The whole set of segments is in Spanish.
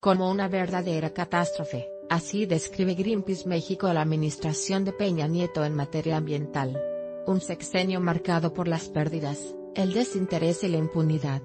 como una verdadera catástrofe, así describe Greenpeace México a la administración de Peña Nieto en materia ambiental. Un sexenio marcado por las pérdidas, el desinterés y la impunidad.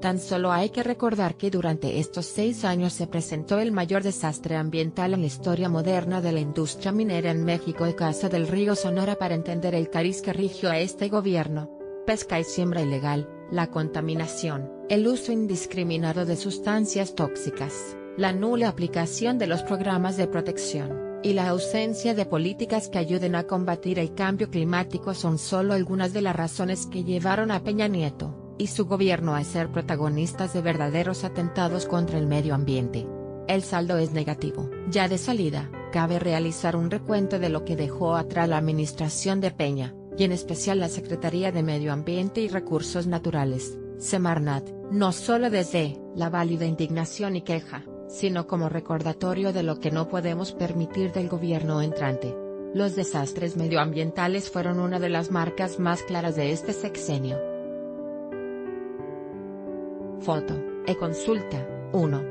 Tan solo hay que recordar que durante estos 6 años se presentó el mayor desastre ambiental en la historia moderna de la industria minera en México y Casa del Río Sonora para entender el cariz que rigió a este gobierno. Pesca y siembra ilegal, la contaminación, el uso indiscriminado de sustancias tóxicas, la nula aplicación de los programas de protección, y la ausencia de políticas que ayuden a combatir el cambio climático son solo algunas de las razones que llevaron a Peña Nieto y su gobierno a ser protagonistas de verdaderos atentados contra el medio ambiente. El saldo es negativo. Ya de salida, cabe realizar un recuento de lo que dejó atrás la administración de Peña, y en especial la Secretaría de Medio Ambiente y Recursos Naturales, Semarnat, no solo desde la válida indignación y queja, sino como recordatorio de lo que no podemos permitir del gobierno entrante. Los desastres medioambientales fueron una de las marcas más claras de este sexenio. Foto, Econsulta, 1.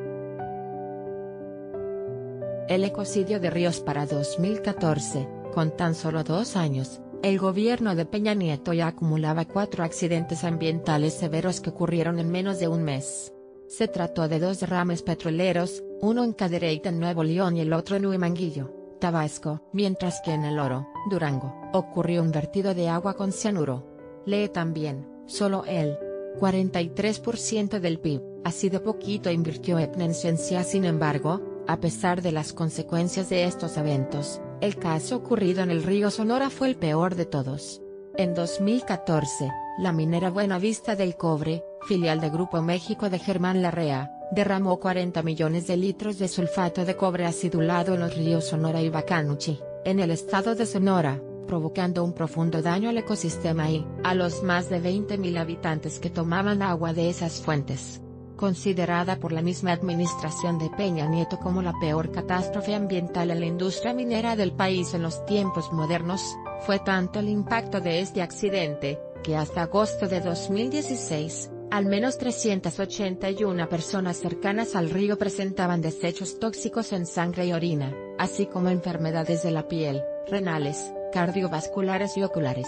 El ecocidio de ríos para 2014, con tan solo 2 años, el gobierno de Peña Nieto ya acumulaba 4 accidentes ambientales severos que ocurrieron en menos de un mes. Se trató de 2 derrames petroleros, uno en Cadereyta en Nuevo León y el otro en Huimanguillo, Tabasco, mientras que en El Oro, Durango, ocurrió un vertido de agua con cianuro. Lee también, solo él. 43% del PIB, así de poquito invirtió en ciencia. Sin embargo, a pesar de las consecuencias de estos eventos, el caso ocurrido en el río Sonora fue el peor de todos. En 2014, la minera Buenavista del Cobre, filial de Grupo México de Germán Larrea, derramó 40 millones de litros de sulfato de cobre acidulado en los ríos Sonora y Bacanuchi, en el estado de Sonora, provocando un profundo daño al ecosistema y a los más de 20.000 habitantes que tomaban agua de esas fuentes. Considerada por la misma administración de Peña Nieto como la peor catástrofe ambiental en la industria minera del país en los tiempos modernos, fue tanto el impacto de este accidente, que hasta agosto de 2016, al menos 381 personas cercanas al río presentaban desechos tóxicos en sangre y orina, así como enfermedades de la piel, renales, cardiovasculares y oculares.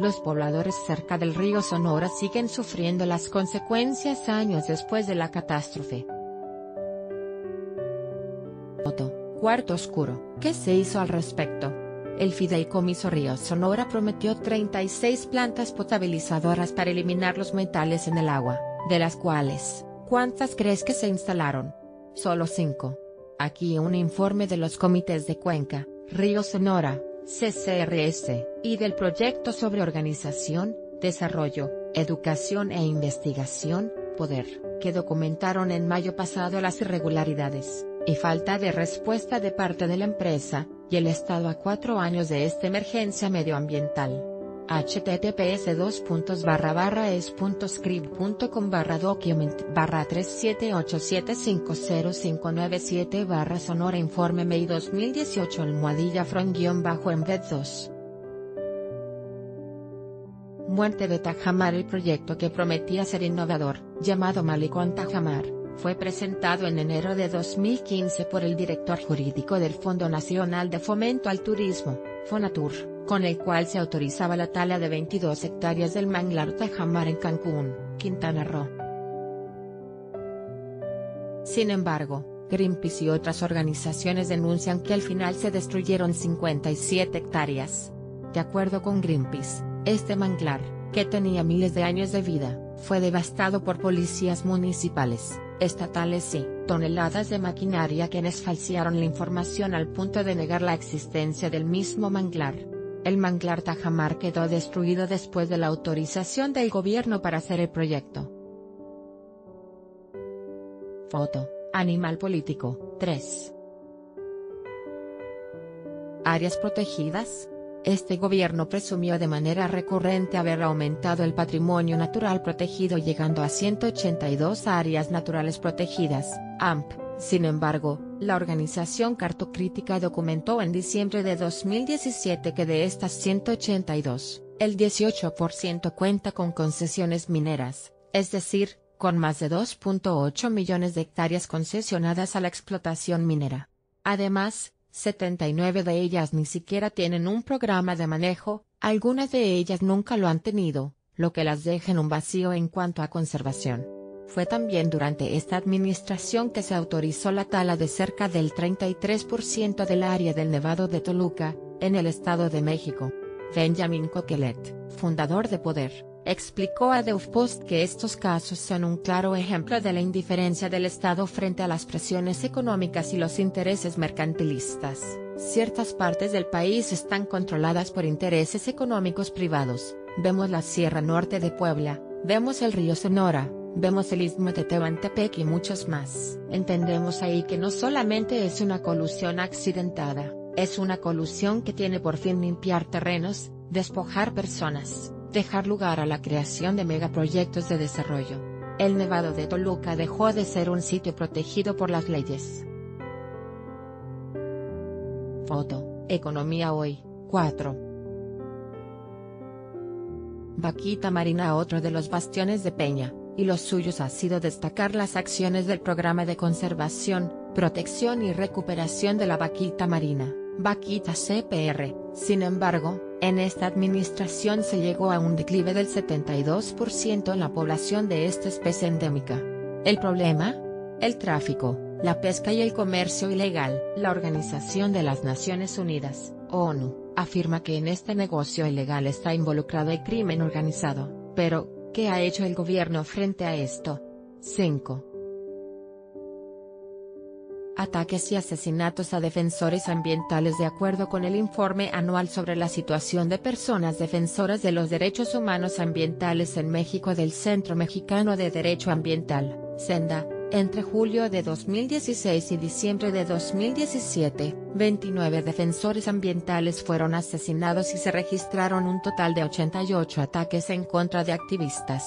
Los pobladores cerca del río Sonora siguen sufriendo las consecuencias años después de la catástrofe. Foto, Cuarto Oscuro. ¿Qué se hizo al respecto? El Fideicomiso Río Sonora prometió 36 plantas potabilizadoras para eliminar los metales en el agua, de las cuales, ¿cuántas crees que se instalaron? Solo 5. Aquí un informe de los comités de Cuenca, Río Sonora, CCRS, y del proyecto sobre organización, desarrollo, educación e investigación, Poder, que documentaron en mayo pasado las irregularidades, y falta de respuesta de parte de la empresa, y el Estado a 4 años de esta emergencia medioambiental. https://es.scrib.com/document/378750757/Sonora Informe May 2018/2019. Muerte de Tajamar. El proyecto que prometía ser innovador, llamado Malecón Tajamar, fue presentado en enero de 2015 por el director jurídico del Fondo Nacional de Fomento al Turismo, Fonatur, con el cual se autorizaba la tala de 22 hectáreas del manglar Tajamar en Cancún, Quintana Roo. Sin embargo, Greenpeace y otras organizaciones denuncian que al final se destruyeron 57 hectáreas. De acuerdo con Greenpeace, este manglar, que tenía miles de años de vida, fue devastado por policías municipales, estatales y toneladas de maquinaria quienes falsearon la información al punto de negar la existencia del mismo manglar. El manglar Tajamar quedó destruido después de la autorización del gobierno para hacer el proyecto. Foto, Animal Político, 3. Áreas protegidas. Este gobierno presumió de manera recurrente haber aumentado el patrimonio natural protegido llegando a 182 áreas naturales protegidas, AMP. Sin embargo, la organización Cartocrítica documentó en diciembre de 2017 que de estas 182, el 18% cuenta con concesiones mineras, es decir, con más de 2.8 millones de hectáreas concesionadas a la explotación minera. Además, 79 de ellas ni siquiera tienen un programa de manejo, algunas de ellas nunca lo han tenido, lo que las deja en un vacío en cuanto a conservación. Fue también durante esta administración que se autorizó la tala de cerca del 33% del área del Nevado de Toluca, en el Estado de México. Benjamin Coquelet, fundador de Poder, explicó a The Post que estos casos son un claro ejemplo de la indiferencia del Estado frente a las presiones económicas y los intereses mercantilistas. Ciertas partes del país están controladas por intereses económicos privados. Vemos la Sierra Norte de Puebla, vemos el río Sonora, vemos el Istmo de Tehuantepec y muchos más. Entendemos ahí que no solamente es una colusión accidentada, es una colusión que tiene por fin limpiar terrenos, despojar personas, dejar lugar a la creación de megaproyectos de desarrollo. El Nevado de Toluca dejó de ser un sitio protegido por las leyes. Foto, Economía Hoy, 4. Vaquita Marina. Otro de los bastiones de Peña, y los suyos, ha sido destacar las acciones del programa de conservación, protección y recuperación de la vaquita marina, vaquita CPR. Sin embargo, en esta administración se llegó a un declive del 72% en la población de esta especie endémica. ¿El problema? El tráfico, la pesca y el comercio ilegal. La Organización de las Naciones Unidas, ONU, afirma que en este negocio ilegal está involucrado el crimen organizado, pero ¿qué ha hecho el gobierno frente a esto? 5. Ataques y asesinatos a defensores ambientales. De acuerdo con el informe anual sobre la situación de personas defensoras de los derechos humanos ambientales en México del Centro Mexicano de Derecho Ambiental, Cenda, entre julio de 2016 y diciembre de 2017, 29 defensores ambientales fueron asesinados y se registraron un total de 88 ataques en contra de activistas.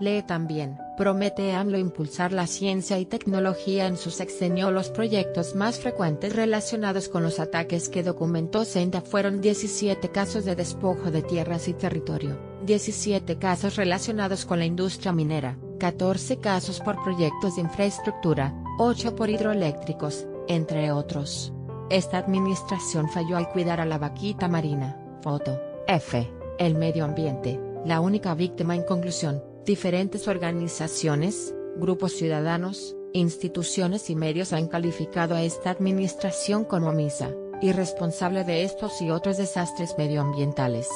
Lee también. Promete AMLO impulsar la ciencia y tecnología en su sexenio. Los proyectos más frecuentes relacionados con los ataques que documentó Cenda fueron 17 casos de despojo de tierras y territorio, 17 casos relacionados con la industria minera, 14 casos por proyectos de infraestructura, 8 por hidroeléctricos, entre otros. Esta administración falló al cuidar a la vaquita marina. Foto, F. El medio ambiente, la única víctima. En conclusión, diferentes organizaciones, grupos ciudadanos, instituciones y medios han calificado a esta administración como omisa, irresponsable de estos y otros desastres medioambientales.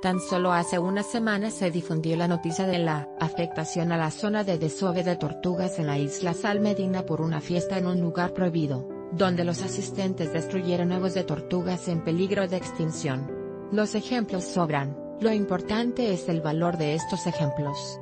Tan solo hace una semana se difundió la noticia de la afectación a la zona de desove de tortugas en la isla Salmedina por una fiesta en un lugar prohibido, donde los asistentes destruyeron huevos de tortugas en peligro de extinción. Los ejemplos sobran, lo importante es el valor de estos ejemplos.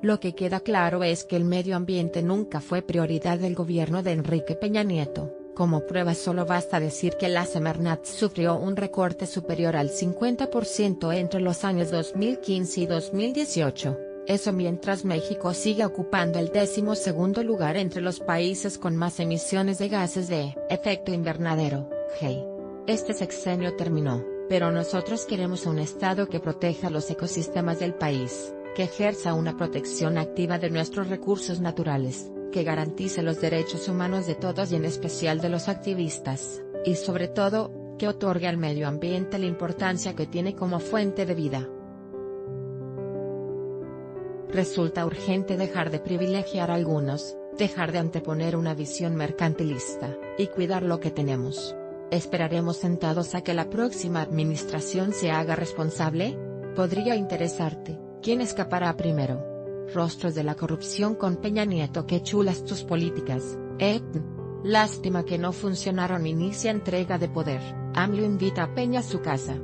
Lo que queda claro es que el medio ambiente nunca fue prioridad del gobierno de Enrique Peña Nieto. Como prueba solo basta decir que la Semarnat sufrió un recorte superior al 50% entre los años 2015 y 2018, eso mientras México sigue ocupando el 12º lugar entre los países con más emisiones de gases de efecto invernadero. Hey. Este sexenio terminó, pero nosotros queremos un Estado que proteja los ecosistemas del país, que ejerza una protección activa de nuestros recursos naturales, que garantice los derechos humanos de todos y en especial de los activistas, y sobre todo, que otorgue al medio ambiente la importancia que tiene como fuente de vida. Resulta urgente dejar de privilegiar a algunos, dejar de anteponer una visión mercantilista, y cuidar lo que tenemos. ¿Esperaremos sentados a que la próxima administración se haga responsable? Podría interesarte, ¿quién escapará primero? Rostros de la corrupción con Peña Nieto. Qué chulas tus políticas, Lástima que no funcionaron. Inicia entrega de poder. AMLO invita a Peña a su casa.